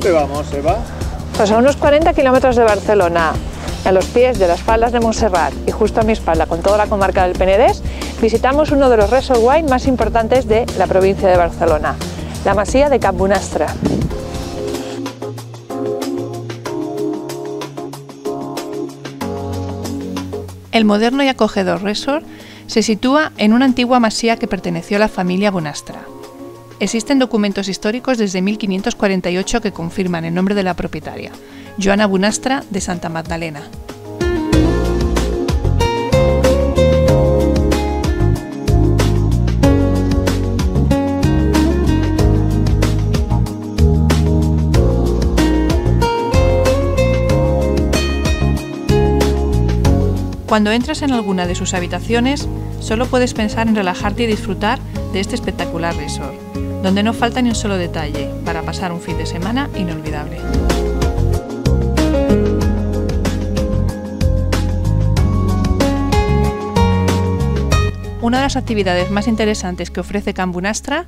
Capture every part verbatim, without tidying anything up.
dónde vamos, Eva? Pues a unos cuarenta kilómetros de Barcelona, a los pies de las faldas de Montserrat y justo a mi espalda, con toda la comarca del Penedés, visitamos uno de los resort wine más importantes de la provincia de Barcelona, la masía de Joana Bonastre. El moderno y acogedor resort se sitúa en una antigua masía que perteneció a la familia Bonastre. Existen documentos históricos desde mil quinientos cuarenta y ocho que confirman el nombre de la propietaria, Joana Bonastre de Santa Magdalena. Cuando entras en alguna de sus habitaciones, solo puedes pensar en relajarte y disfrutar de este espectacular resort, donde no falta ni un solo detalle para pasar un fin de semana inolvidable. Una de las actividades más interesantes que ofrece Joana Bonastre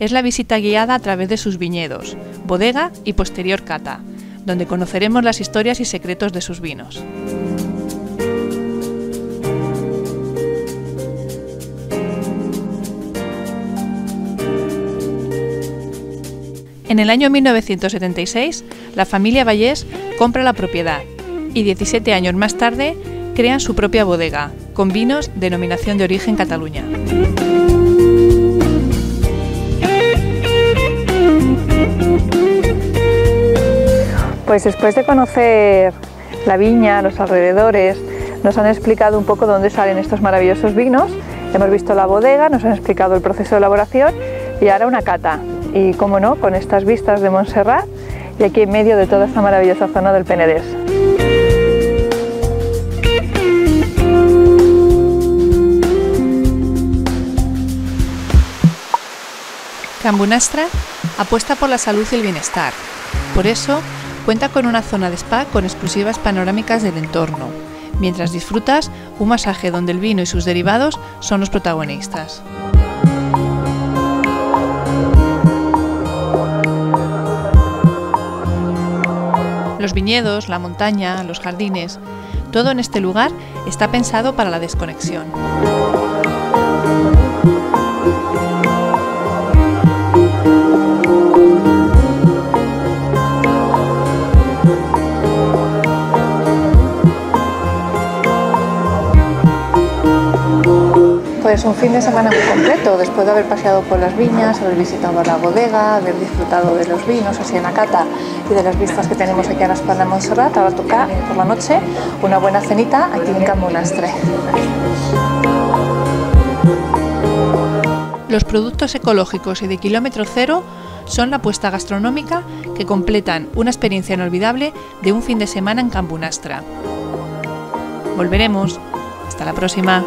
es la visita guiada a través de sus viñedos, bodega y posterior cata, donde conoceremos las historias y secretos de sus vinos. En el año mil novecientos setenta y seis, la familia Vallés compra la propiedad y diecisiete años más tarde crean su propia bodega, con vinos de denominación de origen Cataluña. Pues después de conocer la viña, los alrededores, nos han explicado un poco dónde salen estos maravillosos vinos, hemos visto la bodega, nos han explicado el proceso de elaboración y ahora una cata. Y, como no, con estas vistas de Montserrat y aquí en medio de toda esta maravillosa zona del Penedés. Joana Bonastre apuesta por la salud y el bienestar. Por eso, cuenta con una zona de spa con exclusivas panorámicas del entorno, mientras disfrutas un masaje donde el vino y sus derivados son los protagonistas. Los viñedos, la montaña, los jardines, todo en este lugar está pensado para la desconexión. Pues un fin de semana muy completo, después de haber paseado por las viñas, haber visitado la bodega, haber disfrutado de los vinos así en la cata y de las vistas que tenemos aquí a la espalda de Montserrat. Ahora toca por la noche una buena cenita aquí en Joana Bonastre. Los productos ecológicos y de kilómetro cero son la apuesta gastronómica que completan una experiencia inolvidable de un fin de semana en Joana Bonastre. Volveremos. Hasta la próxima.